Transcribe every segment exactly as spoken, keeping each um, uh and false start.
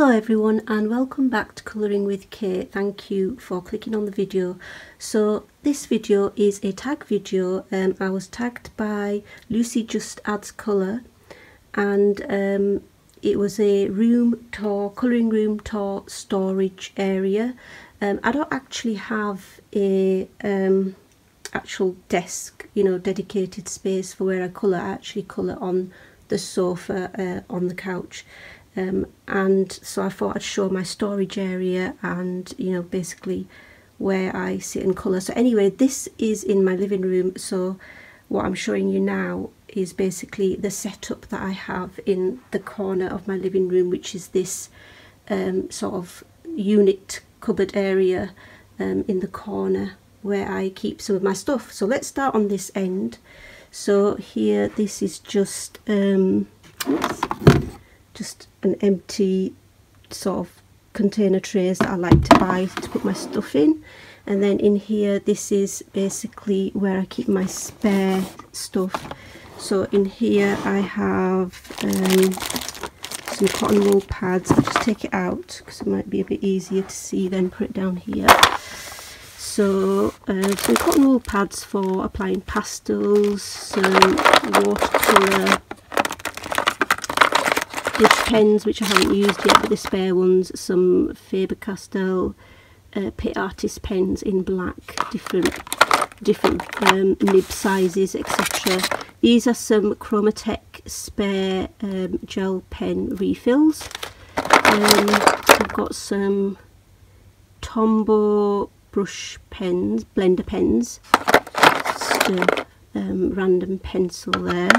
Hello everyone and welcome back to Colouring with Kate. Thank you for clicking on the video. So this video is a tag video. Um, I was tagged by Lucy Just Adds Colour, and um, it was a room tour, colouring room tour storage area. Um, I don't actually have a um, actual desk, you know, dedicated space for where I colour. I actually colour on the sofa, uh, on the couch. Um, and so I thought I'd show my storage area and, you know, basically where I sit and colour. So anyway, this is in my living room. So what I'm showing you now is basically the setup that I have in the corner of my living room, which is this um, sort of unit cupboard area um, in the corner where I keep some of my stuff. So let's start on this end. So here, this is just... Um, oops. Just an empty sort of container trays that I like to buy to put my stuff in. And then in here, this is basically where I keep my spare stuff. So in here I have um, some cotton wool pads. I'll just take it out because it might be a bit easier to see then put it down here. So uh, some cotton wool pads for applying pastels, some watercolour, brush pens which I haven't used yet but the spare ones, some Faber-Castell uh, Pitt Artist pens in black, different different um, nib sizes, etc. These are some Chromatek spare um, gel pen refills. um, I've got some Tombow brush pens, blender pens, just a um, random pencil there,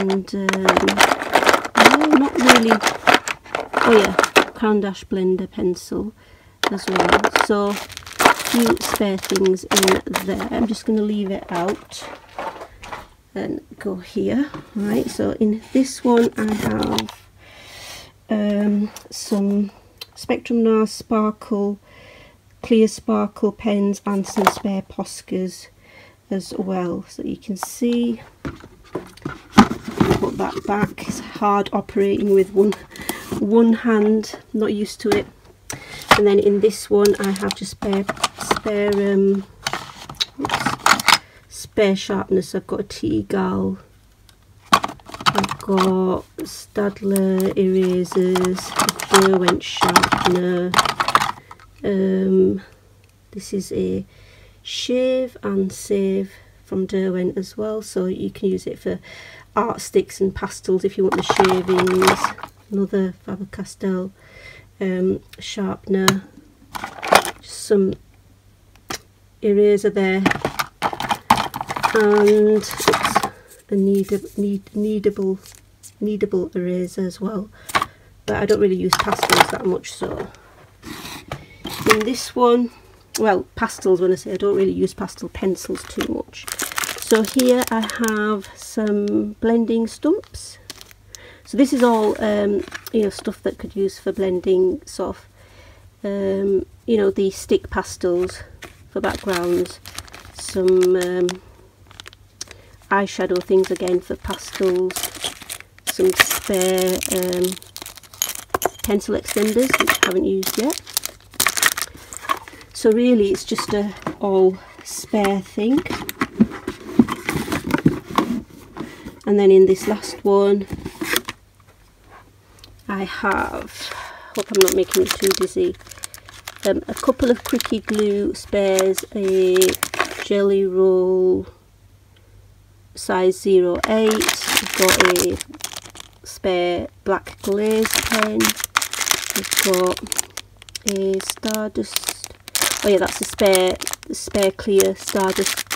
and um, not really, oh yeah, Caran d'Ache blender pencil as well. So a few spare things in there. I'm just going to leave it out and go here. Right, so in this one I have um, some Spectrum Noir sparkle, clear sparkle pens and some spare Poscas as well. So you can see, put that back. It's hard operating with one one hand, not used to it. And then in this one I have just spare spare um oops, spare sharpness. I've got a T-Gal, I've got Stadler erasers, a Derwent sharpener, um this is a shave and save from Derwent as well, so you can use it for art sticks and pastels if you want the shavings. Another Faber-Castell um, sharpener, just some eraser there, and oops, a kneadable, knead, kneadable, kneadable eraser as well, but I don't really use pastels that much. So in this one, well, pastels, when I say I don't really use pastel pencils too much. So here I have some blending stumps. So this is all, um, you know, stuff that could use for blending, sort of, um, you know, the stick pastels for backgrounds, some um, eyeshadow things again for pastels, some spare um, pencil extenders which I haven't used yet. So really it's just a all spare thing. And then in this last one, I have, hope I'm not making it too dizzy, um, a couple of quickie glue spares, a Gelly Roll size zero eight, I've got a spare black glaze pen, I've got a Stardust, oh yeah, that's a spare, spare clear Stardust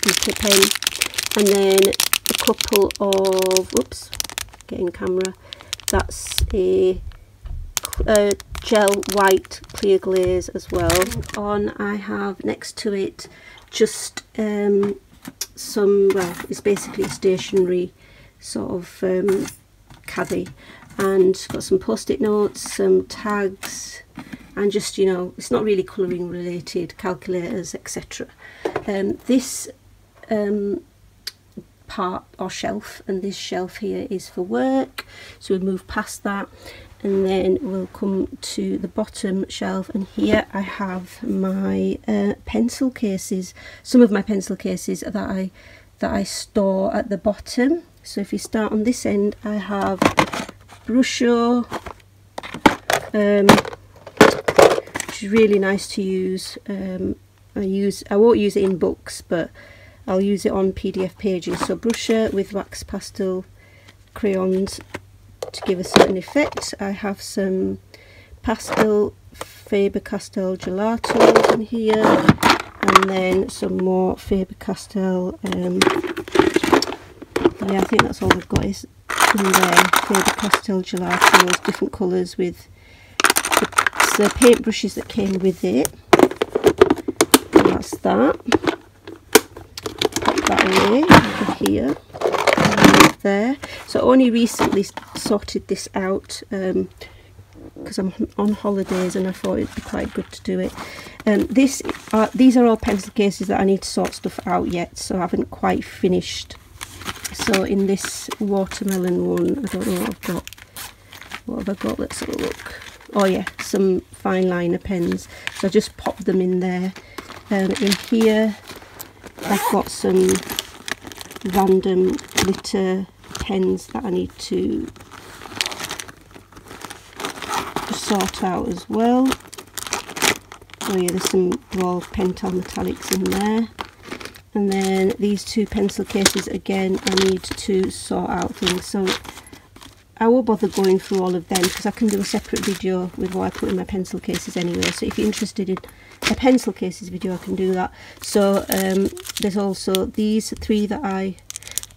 glitter pen, and then a couple of, whoops, getting camera, that's a, a gel white clear glaze as well. On I have next to it just um, some, well, it's basically a stationary sort of um, caddy, and got some post-it notes, some tags, and just, you know, it's not really colouring related, calculators, et cetera. Um, this um, part or shelf, and this shelf here is for work, so we'll move past that. and then we'll come to the bottom shelf, and here I have my uh, pencil cases, some of my pencil cases that I that I store at the bottom. So if you start on this end, I have Brusho, um, which is really nice to use. Um, I use I won't use it in books, but I'll use it on P D F pages. So Brusho with wax pastel crayons to give a certain effect. I have some pastel Faber-Castell Gelato in here, and then some more Faber-Castell. Um, yeah, I think that's all I've got is in there. Faber-Castell Gelatos, different colours with the, the paintbrushes that came with it. And that's that. Pop that away over here. There, so I only recently sorted this out because um, I'm on holidays and I thought it'd be quite good to do it. And um, this are, these are all pencil cases that I need to sort stuff out yet, so I haven't quite finished. So in this watermelon one, I don't know what I've got. What have I got? Let's have a look. Oh yeah, some fine liner pens. So I just popped them in there. And um, in here, I've got some random glitter pens that I need to sort out as well. Oh yeah, there's some raw Pentel metallics in there. And then these two pencil cases, again, I need to sort out things. So I won't bother going through all of them because I can do a separate video with what I put in my pencil cases anyway. So if you're interested in a pencil cases video, I can do that. So um, there's also these three that I...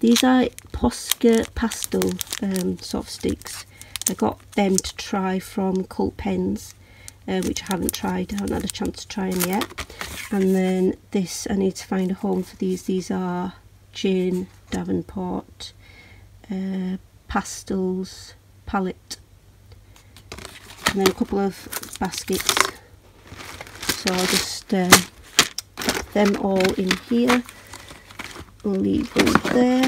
These are Posca pastel um, soft sticks. I got them to try from Cult Pens, uh, which I haven't tried. I haven't had a chance to try them yet. And then this, I need to find a home for these. These are Jane Davenport uh, pastels palette. And then a couple of baskets. So I'll just uh, put them all in here. I'll leave those there,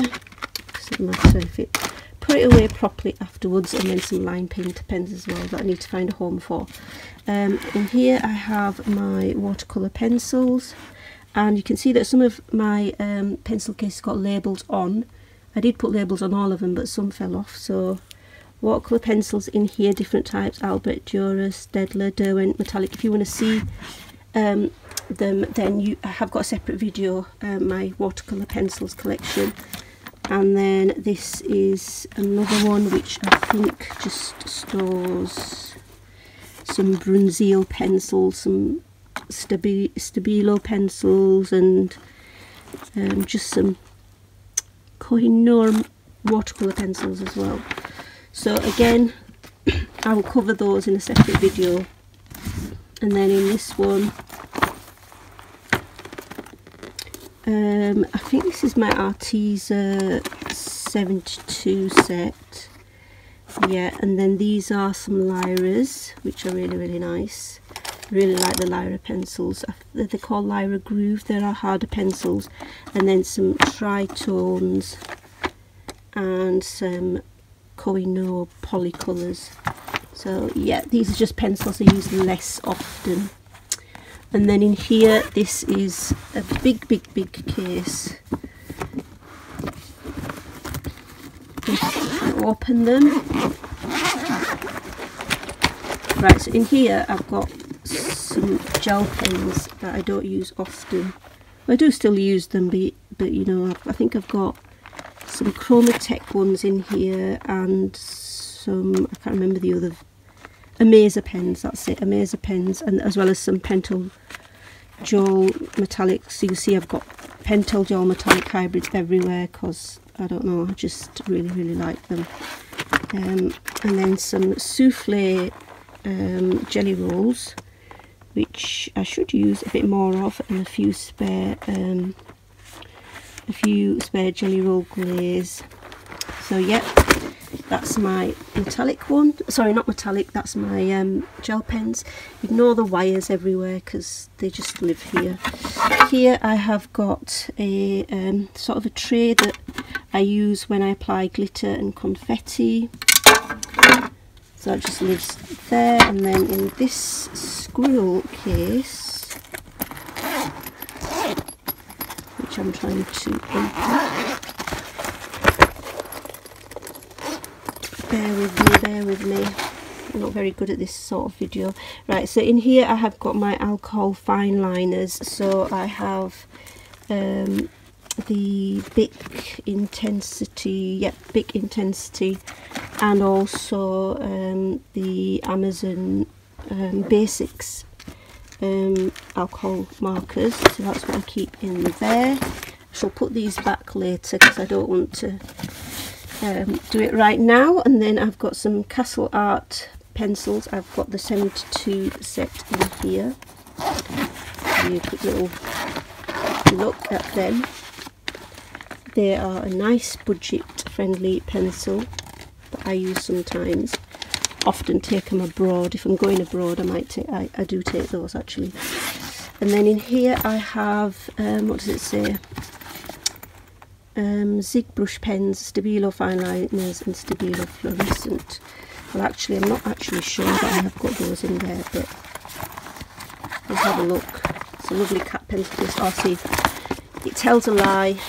doesn't matter if it, put it away properly afterwards, and then some line paint pens as well that I need to find a home for. Um, and here I have my watercolour pencils, and you can see that some of my um, pencil cases got labels on. I did put labels on all of them, but some fell off. So watercolour pencils in here, different types, Albrecht Dürer, Stadler, Derwent, metallic. If you want to see um, them, then you I have got a separate video, uh, my watercolour pencils collection. And then this is another one which I think just stores some Bruynzeel pencils, some Stabi Stabilo pencils, and um, just some Kohinoor watercolour pencils as well. So again, I will cover those in a separate video. And then in this one, Um, I think this is my Arteza seventy-two set, yeah, and then these are some Lyras, which are really, really nice. Really like the Lyra pencils. They're called Lyra Groove. There are harder pencils, and then some tritones and some Kohinoor polycolours. So yeah, these are just pencils I use less often. And then in here, this is a big, big, big case. Open them. Right, so in here I've got some gel pens that I don't use often. I do still use them, but, but you know, I think I've got some Chromatek ones in here and some, I can't remember the other, Amazer pens, that's it, Amazer pens, and as well as some Pentel Gel metallics. So you see I've got Pentel Gel metallic hybrids everywhere because, I don't know, I just really, really like them. Um, and then some souffle um, Gelly Rolls, which I should use a bit more of, and a few spare, um, a few spare Gelly Roll glaze. So yep. That's my metallic one, sorry, not metallic, that's my um, gel pens. Ignore the wires everywhere because they just live here. Here I have got a um, sort of a tray that I use when I apply glitter and confetti. So it just lives there, and then in this squirrel case, which I'm trying to open. Bear with me, bear with me. I'm not very good at this sort of video. Right, so in here I have got my alcohol fine liners. So I have um, the Bic Intensity, yep, Bic Intensity, and also um, the Amazon um, Basics um, alcohol markers. So that's what I keep in there. I shall put these back later because I don't want to um, do it right now. And then I've got some Castle Art pencils. I've got the seventy-two set in here. Give you a quick little look at them. They are a nice budget-friendly pencil that I use sometimes. Often take them abroad. If I'm going abroad, I might take. I, I do take those actually. And then in here I have um, what does it say? Um, Zig brush pens, Stabilo fine liners, and Stabilo fluorescent. Well, actually, I'm not actually sure that I have got those in there, but let's have a look. It's a lovely cat pencil case. Oh, see, it tells a lie.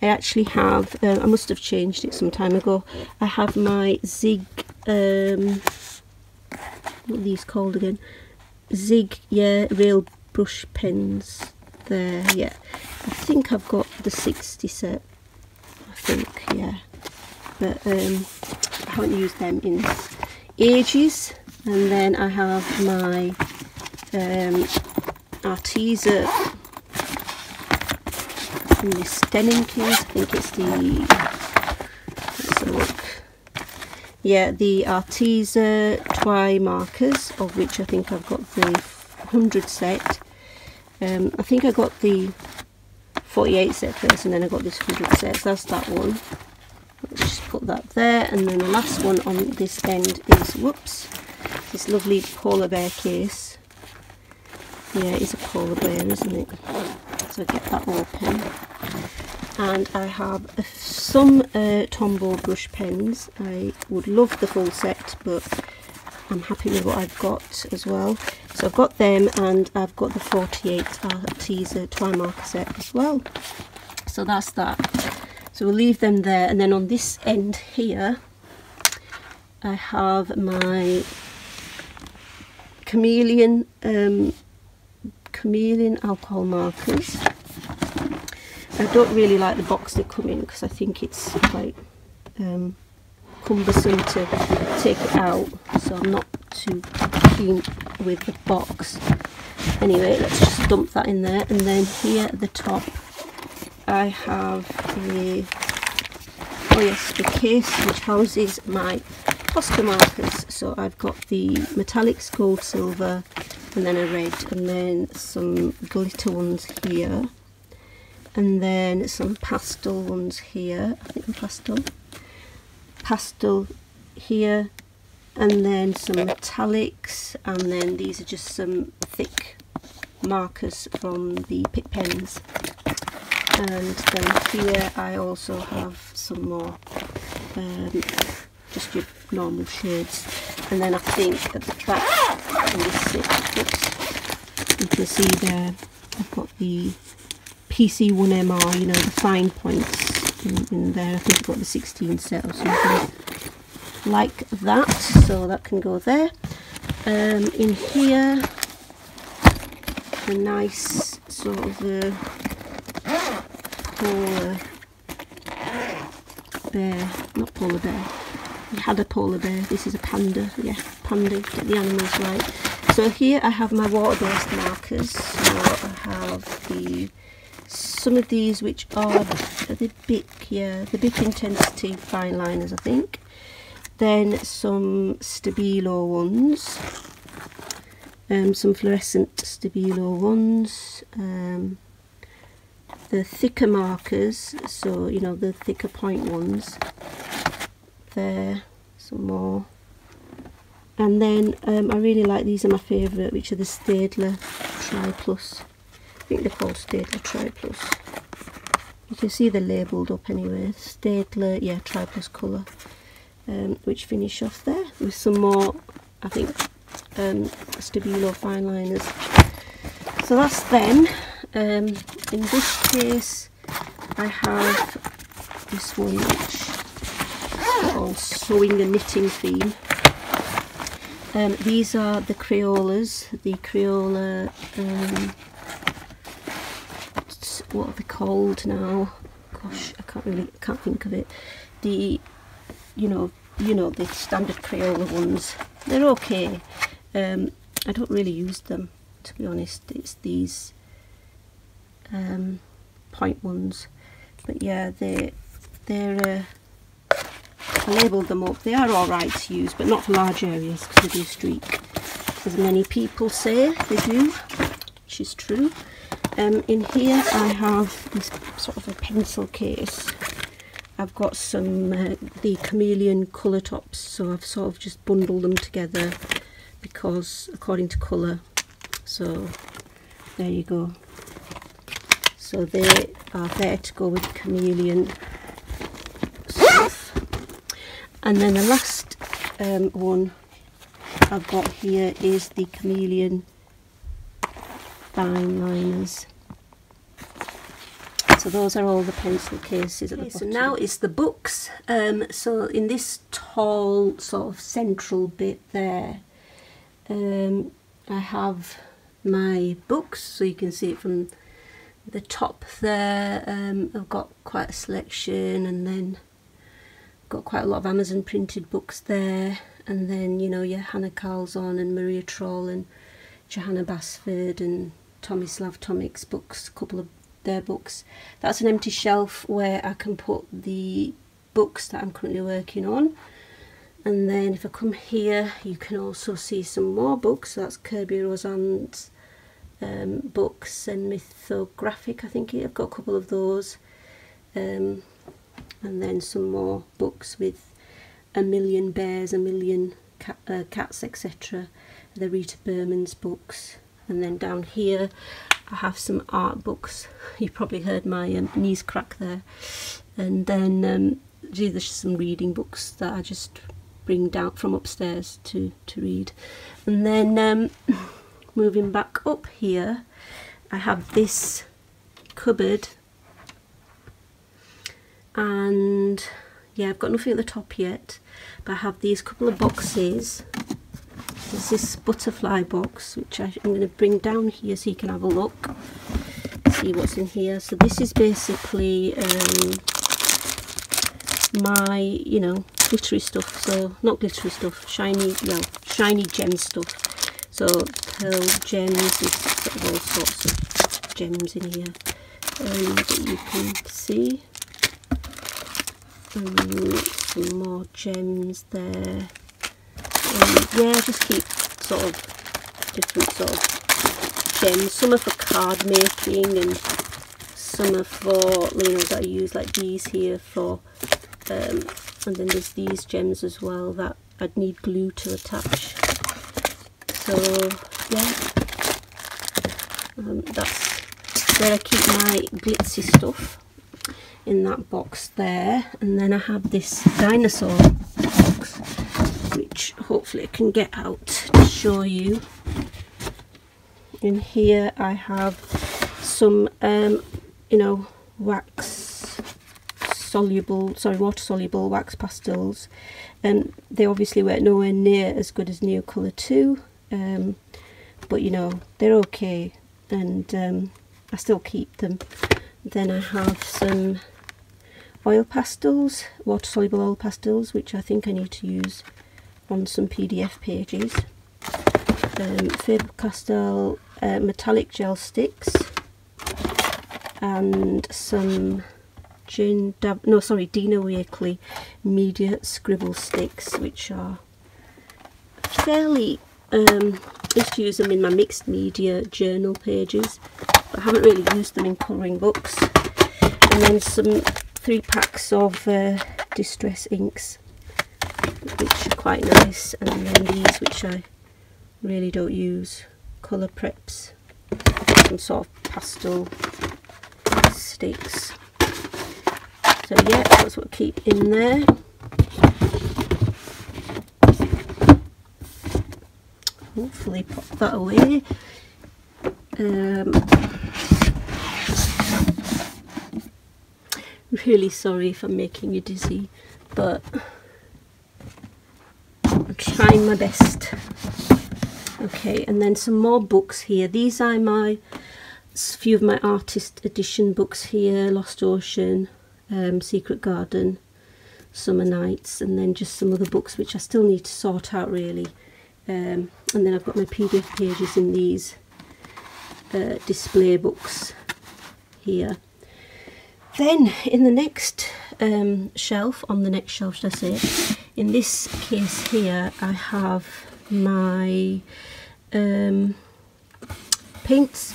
I actually have, uh, I must have changed it some time ago, I have my Zig, um, what are these called again? Zig, yeah, Rail Brush Pens there, yeah. I think I've got the sixty set, I think, yeah. But um, I haven't used them in ages. And then I have my um, Arteza. And this denim case, I think it's the, let's have a look, yeah, the Arteza Twi markers, of which I think I've got the one hundred set. Um, I think I got the forty-eight set first, and then I got this one hundred set, so that's that one. Let's just put that there, and then the last one on this end is, whoops, this lovely polar bear case. Yeah, it's a polar bear, isn't it? So get that open, and I have some uh, Tombow brush pens. I would love the full set, but I'm happy with what I've got as well. So I've got them, and I've got the forty-eight Arteza Twi marker set as well. So that's that. So we'll leave them there, and then on this end here, I have my chameleon. Um, chameleon alcohol markers. I don't really like the box they come in because I think it's quite um, cumbersome to take it out, so I'm not too keen with the box. Anyway, let's just dump that in there, and then here at the top I have the, oh yes, the case which houses my Posca markers. So I've got the metallics, gold, silver, and then a red, and then some glitter ones here, and then some pastel ones here, I think pastel, pastel here, and then some metallics, and then these are just some thick markers from the Pitt Pens. And then here I also have some more, um, just your normal shades, and then I think at the back, oops, you can see there I've got the P C one M R, you know, the fine points in, in there. I think I've got the sixteen set or something like that, so that can go there. Um, in here, a nice sort of a polar bear, not polar bear. We had a polar bear, this is a panda, yeah, panda, get the animals right. So here I have my water-based markers, so I have the, some of these which are the Bic, yeah, the Bic Intensity fine liners, I think. Then some Stabilo ones, um, some fluorescent Stabilo ones, um, the thicker markers, so, you know, the thicker point ones. There, some more, and then um, I really like, these are my favourite, which are the Staedtler Tri Plus. I think they're called Staedtler Tri Plus. You can see they're labelled up anyway. Staedtler, yeah, Tri Plus colour. um, which finish off there with some more, I think, um, Stabilo fine liners. So that's them. Um, in this case I have this one which is all sewing and knitting theme. Um, these are the Crayolas, the Crayola, um, what are they called now? Gosh, I can't really, can't think of it. The, you know, you know, the standard Crayola ones. They're okay. Um, I don't really use them, to be honest. It's these um, point ones. But yeah, they, they're, uh, I labelled them up. They are all right to use, but not for large areas because they do streak, as many people say they do, which is true. Um, in here I have this sort of a pencil case. I've got some uh, the chameleon colour tops, so I've sort of just bundled them together because according to colour. So there you go. So they are there to go with chameleon stuff. And then the last um, one I've got here is the chameleon fine liners. So those are all the pencil cases at the bottom. So now it's the books. Um, so in this tall sort of central bit there, um, I have my books, so you can see it from the top there. um, I've got quite a selection, and then got quite a lot of Amazon printed books there, and then, you know, your Hannah Carlson and Maria Troll and Johanna Basford and Tomislav Tomic's books, a couple of their books. That's an empty shelf where I can put the books that I'm currently working on. And then if I come here, you can also see some more books. So that's Kirby Rosan's um, books and Mythographic, I think. I've got a couple of those. Um, and then some more books with A Million Bears, A Million cat, uh, Cats, et cetera. The Rita Berman's books. And then down here I have some art books. You probably heard my um, knees crack there. And then um, there's some reading books that I just bring down from upstairs to to read. And then um, moving back up here, I have this cupboard, and yeah, I've got nothing at the top yet, but I have these couple of boxes. There's this butterfly box, which I, I'm going to bring down here so you can have a look, see what's in here. So this is basically um, my, you know, glittery stuff. So not glittery stuff, shiny, well, shiny gem stuff. So pearl gems, there's sort of all sorts of gems in here um, that you can see. Um, some more gems there. Um, yeah, just keep sort of different sort of gems. Some are for card making, and some are for, you know, that I use, like these here for, um, and then there's these gems as well that I'd need glue to attach. So yeah, um, that's where I keep my glitzy stuff, in that box there. And then I have this dinosaur box, which hopefully I can get out to show you. In here I have some, um, you know, wax soluble, sorry, water soluble wax pastels, and they obviously weren't nowhere near as good as Neocolor two, um, but you know, they're okay, and um, I still keep them. Then I have some oil pastels, water soluble oil pastels, which I think I need to use on some P D F pages. Um, Faber-Castell uh, metallic gel sticks, and some Jane Dav no sorry Dina Wakely media scribble sticks, which are fairly, um, used to use them in my mixed media journal pages, but I haven't really used them in colouring books. And then some three packs of uh, distress inks, which are quite nice, and then these, which I really don't use, colour preps, some sort of pastel sticks. So yeah, that's what I keep in there. hopefully pop that away. Um, really sorry if I'm making you dizzy, but I'm trying my best. Okay, and then some more books here. These are my few of my artist edition books here. Lost Ocean, um, Secret Garden, Summer Nights, and then just some other books which I still need to sort out really. Um, and then I've got my P D F pages in these uh, display books here. Then in the next um, shelf, on the next shelf should I say, in this case here I have my um, paints.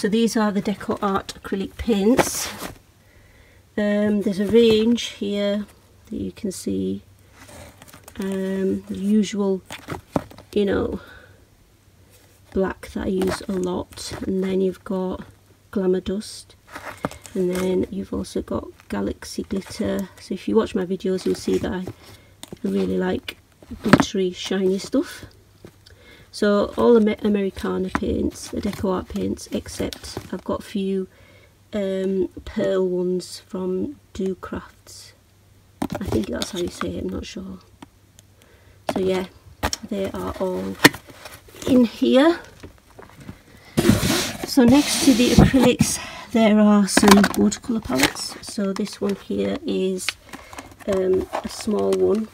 So these are the Deco Art acrylic paints. Um, there's a range here that you can see, um, the usual, you know, black that I use a lot, and then you've got Glamour Dust, and then you've also got Galaxy Glitter. So if you watch my videos you'll see that I really like glittery shiny stuff. So all the Americana paints, the Deco Art paints, except I've got a few um, pearl ones from Do Crafts. I think that's how you say it, I'm not sure. So yeah, they are all in here. So next to the acrylics there are some watercolour palettes. So this one here is um, a small one,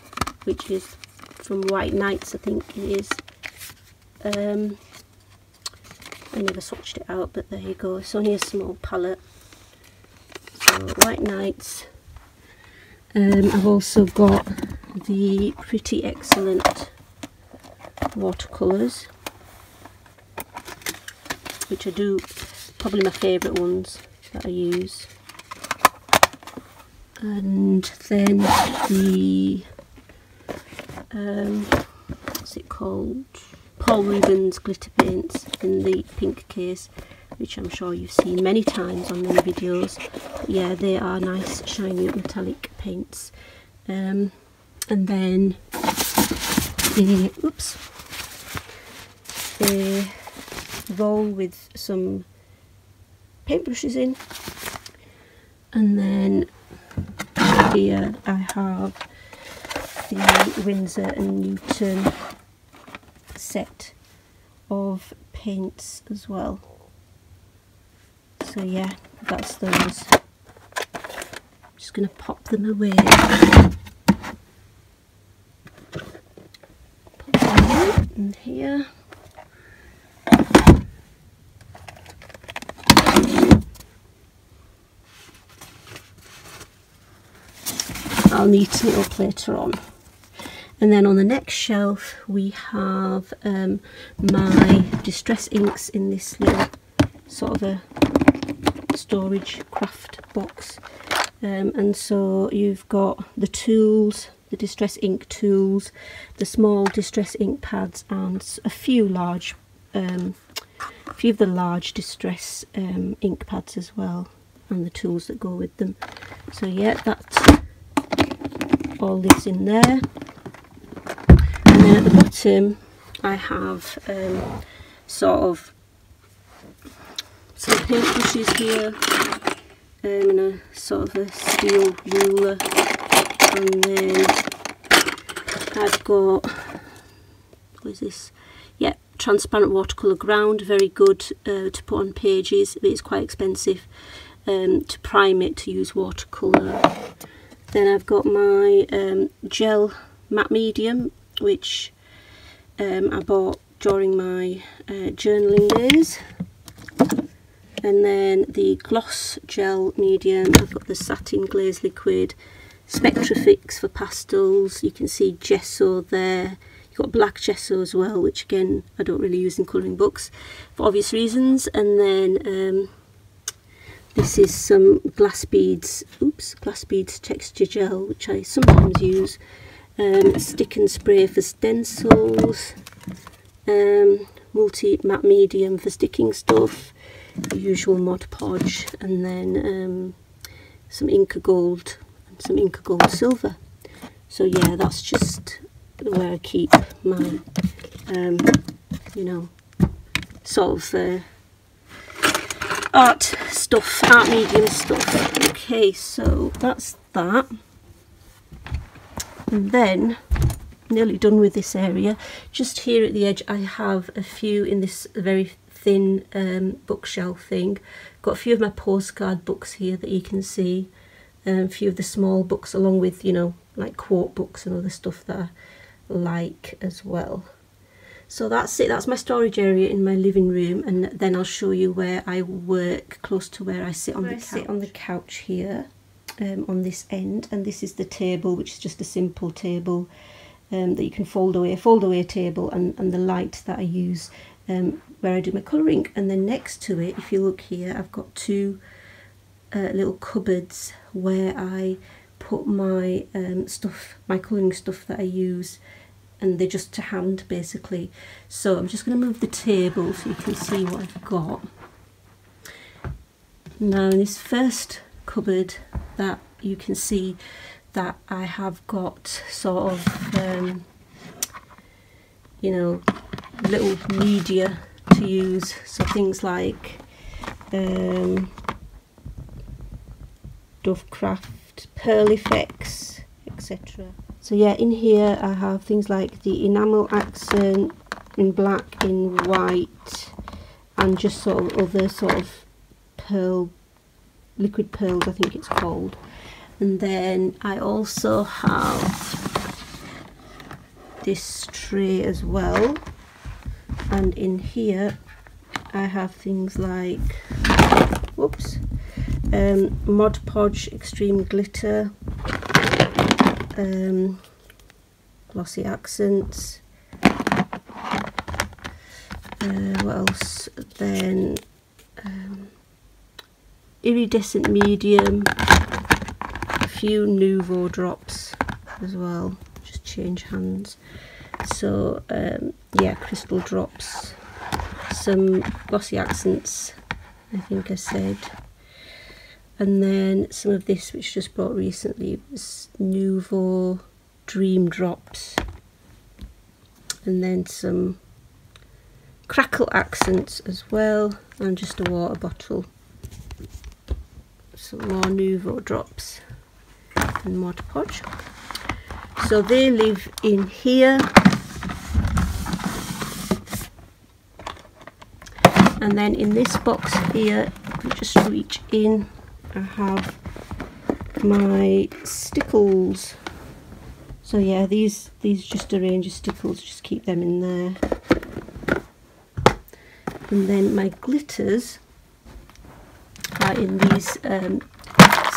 which is from White Knights, I think it is. Um, I never swatched it out, but there you go. It's only a small palette. So White Knights. Um, I've also got the Pretty Excellent watercolours, which I do, probably my favourite ones that I use. And then the um, what's it called, Paul Rubens glitter paints in the pink case, which I'm sure you've seen many times on many videos. But yeah, they are nice shiny metallic paints. Um, and then the, oops, a roll with some paintbrushes in, and then here I have the Winsor and Newton set of paints as well. So yeah, that's those. I'm just going to pop them away. Pop them in here. I'll neaten it up later on. And then on the next shelf we have um, my distress inks in this little sort of a storage craft box. Um, and so you've got the tools, the distress ink tools, the small distress ink pads, and a few large, um, a few of the large distress um, ink pads as well, and the tools that go with them. So yeah, that's all this in there. At the bottom I have um, sort of some paintbrushes here, um, and a sort of a steel ruler, and then I've got, what is this, yeah, transparent watercolour ground, very good uh, to put on pages, but it's quite expensive um, to prime it to use watercolour. Then I've got my um, gel matte medium, which um, I bought during my uh, journaling days. And then the gloss gel medium, I've got the satin glaze liquid, Spectrafix for pastels, you can see gesso there, you've got black gesso as well, which again I don't really use in colouring books for obvious reasons. And then um, this is some glass beads, oops, glass beads texture gel, which I sometimes use. Um, stick and spray for stencils, um, multi matte medium for sticking stuff, the usual Mod Podge, and then um, some Inca Gold and some Inca Gold Silver. So yeah, that's just where I keep my um, you know, sort of the art stuff, art medium stuff. Okay, so that's that. And then, nearly done with this area. Just here at the edge, I have a few in this very thin um, bookshelf thing. Got a few of my postcard books here that you can see. Um, a few of the small books, along with, you know, like quote books and other stuff that I like as well. So that's it. That's my storage area in my living room, and then I'll show you where I work, close to where I sit on the couch. I sit on the couch here, um, on this end, and this is the table, which is just a simple table um, that you can fold away, fold away table, and, and the light that I use um, where I do my colouring. And then next to it, if you look here, I've got two uh, little cupboards where I put my um, stuff, my colouring stuff that I use, and they're just to hand basically. So I'm just going to move the table so you can see what I've got. Now in this first cupboard that you can see that I have got sort of, um, you know, little media to use. So things like um, Dovecraft, Pearl Effects, et cetera. So yeah, in here I have things like the enamel accent in black, in white, and just sort of other sort of pearl, liquid pearls I think it's called. And then I also have this tray as well. And in here I have things like, whoops, um, Mod Podge Extreme Glitter, Um, glossy accents, uh, what else, then um, iridescent medium, a few Nouveau drops as well, just change hands, so um, yeah, crystal drops, some glossy accents I think I said. And then some of this, which just bought recently, was Nouveau Dream Drops. And then some crackle accents as well, and just a water bottle. Some more Nouveau Drops and Mod Podge. So they live in here. And then in this box here, if we just reach in, I have my stickles. So yeah, these these just a range of stickles, just keep them in there. And then my glitters are in these um,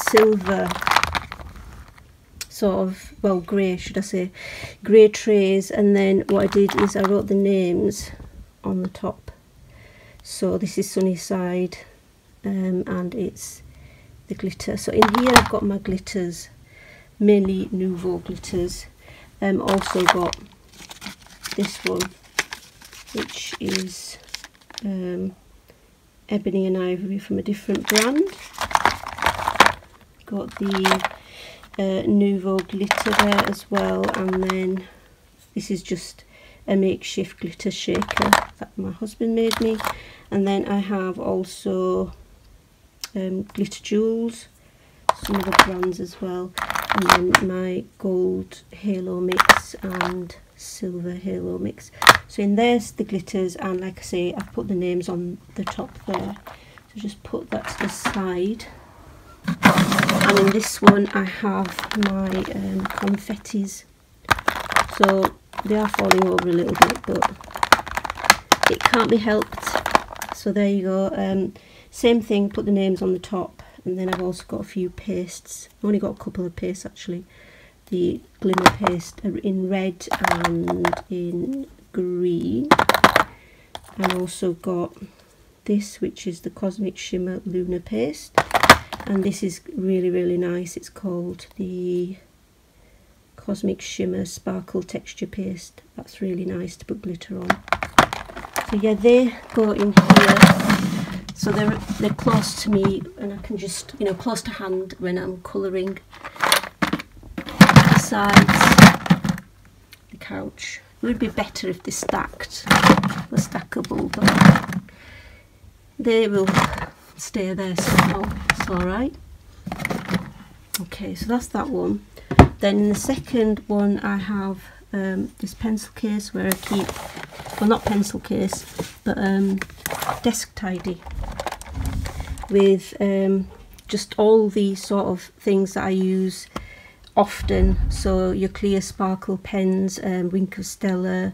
silver sort of, well, grey should I say, grey trays. And then what I did is I wrote the names on the top. So this is Sunnyside, um, and it's the glitter. So in here I've got my glitters, mainly Nouveau glitters. Um, also got this one, which is um, Ebony and Ivory from a different brand. Got the uh, Nouveau glitter there as well, and then this is just a makeshift glitter shaker that my husband made me. And then I have also Um, glitter jewels, some other brands as well, and then my gold halo mix and silver halo mix. So in there's the glitters, and like I say, I've put the names on the top there, so just put that to the side. And in this one I have my um, confettis. So they are falling over a little bit, but it can't be helped, so there you go. um, Same thing, put the names on the top. And then I've also got a few pastes. I've only got a couple of pastes actually. The glimmer paste in red and in green. I've also got this, which is the Cosmic Shimmer Lunar Paste. And this is really, really nice. It's called the Cosmic Shimmer Sparkle Texture Paste. That's really nice to put glitter on. So yeah, they go in here. So they're, they're close to me, and I can just, you know, close to hand when I'm colouring. Besides the couch It would be better if they stacked, the stackable, but they will stay there somehow. It's all right. Okay, so that's that one. Then in the second one I have um, this pencil case where I keep, well, not pencil case, but um, desk tidy with um, just all the sort of things that I use often. So your clear sparkle pens, um, Wink of Stella,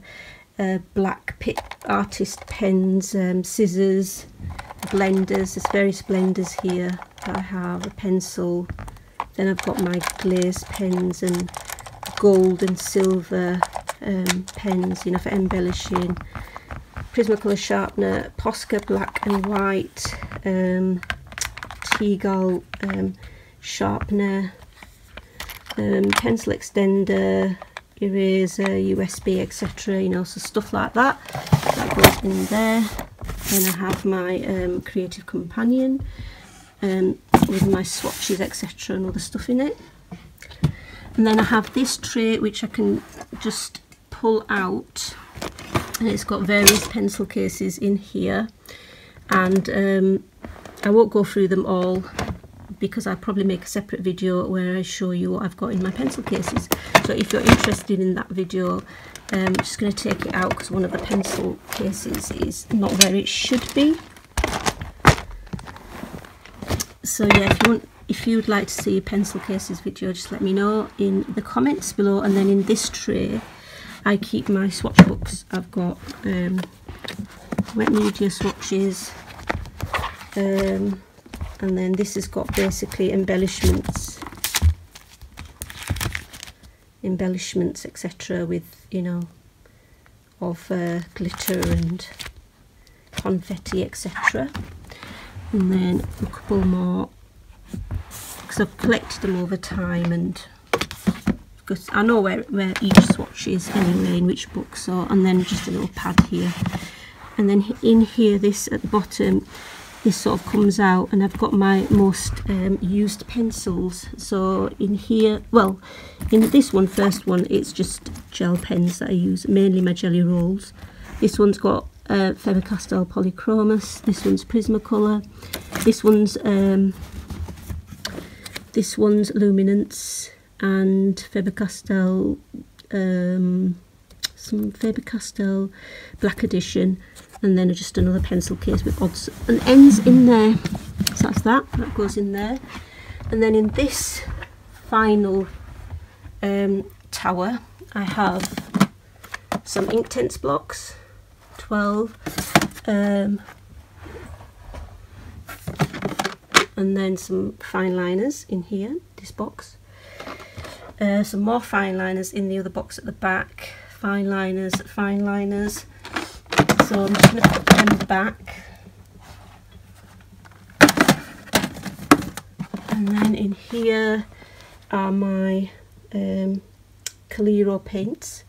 uh, black Pitt Artist pens, um, scissors, blenders. There's various blenders here that I have, a pencil. Then I've got my glaze pens and gold and silver um, pens, you know, for embellishing. Prismacolor sharpener, Posca black and white, um, T-Gal um, sharpener, um, pencil extender, eraser, U S B, et cetera. You know, so stuff like that. That goes in there. Then I have my um, creative companion. Um, with my swatches, etc. and other stuff in it. And then I have this tray which I can just pull out, and it's got various pencil cases in here, and um, I won't go through them all because I'll probably make a separate video where I show you what I've got in my pencil cases. So if you're interested in that video, um, I'm just going to take it out because one of the pencil cases is not where it should be. So yeah, if you want, if you would like to see a pencil cases video, just let me know in the comments below. And then in this tray, I keep my swatch books. I've got um, wet media swatches, um, and then this has got basically embellishments, embellishments, et cetera. With, you know, of uh, glitter and confetti, et cetera. And then a couple more, because I've collected them over time, and because I know where, where each swatch is anyway, in which book. So, and then just a little pad here, and then in here, this at the bottom, this sort of comes out, and I've got my most um, used pencils. So in here, well, in this one, first one, it's just gel pens that I use, mainly my Gelly Rolls. This one's got Uh, Faber-Castell Polychromus, this one's Prismacolor, this one's um, this one's Luminance, and Faber-Castell um, some Faber-Castell Black Edition, and then just another pencil case with odds and ends in there. So that's that, that goes in there. And then in this final um, tower I have some Inktense blocks, twelve, um, and then some fine liners in here, this box, uh, some more fine liners in the other box at the back, fine liners, fine liners, so I'm just going to put them back. And then in here are my um, Calero paints.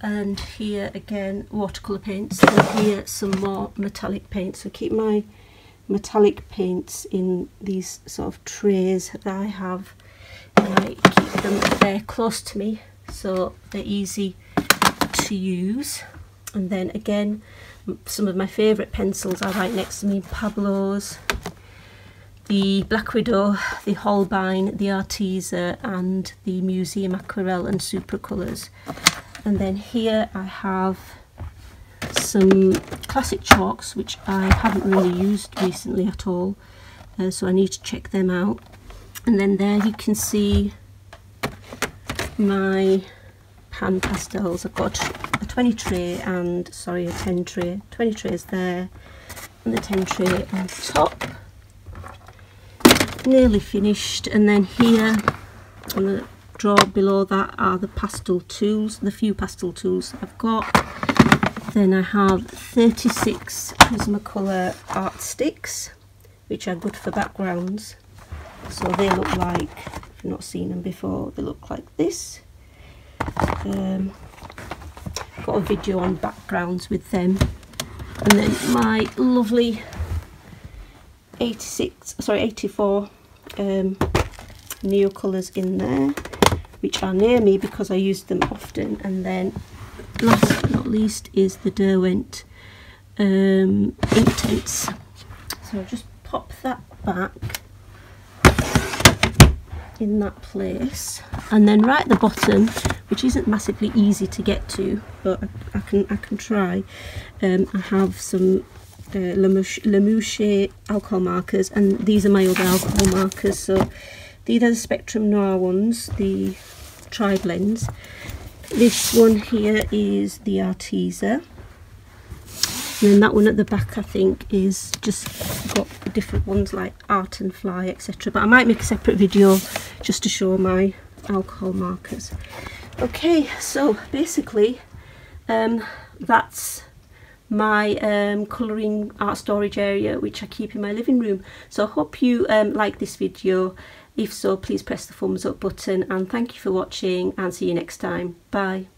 And here again, watercolour paints, and here some more metallic paints. So keep my metallic paints in these sort of trays that I have, and I keep them there close to me so they're easy to use. And then again, some of my favourite pencils are right next to me, Pablo's, the Black Widow, the Holbein, the Arteza, and the Museum Aquarelle and Supracolours. And then here I have some classic chalks which I haven't really used recently at all, uh, so I need to check them out. And then there you can see my pan pastels. I've got a twenty tray and, sorry, a ten tray, twenty trays there, and the ten tray on top, nearly finished. And then here on the drawer below that are the pastel tools, the few pastel tools that I've got. Then I have thirty-six Prismacolor art sticks, which are good for backgrounds. So they look like, if you've not seen them before, they look like this. Um, I've got a video on backgrounds with them. And then my lovely eighty-six, sorry, eighty-four um, Neo colours in there, which are near me because I use them often. And then last but not least is the Derwent um, ink tints. So I'll just pop that back in that place, and then right at the bottom, which isn't massively easy to get to, but I, I can I can try. Um, I have some uh, Lamouche alcohol markers, and these are my other alcohol markers. So these are the Spectrum Noir ones, the tri blends. This one here is the Arteza, and then that one at the back I think is just got different ones like Art and Fly, etc. But I might make a separate video just to show my alcohol markers. Okay, so basically um, that's my um, colouring art storage area, which I keep in my living room. So I hope you um, like this video. If so, please press the thumbs up button, and thank you for watching, and see you next time. Bye.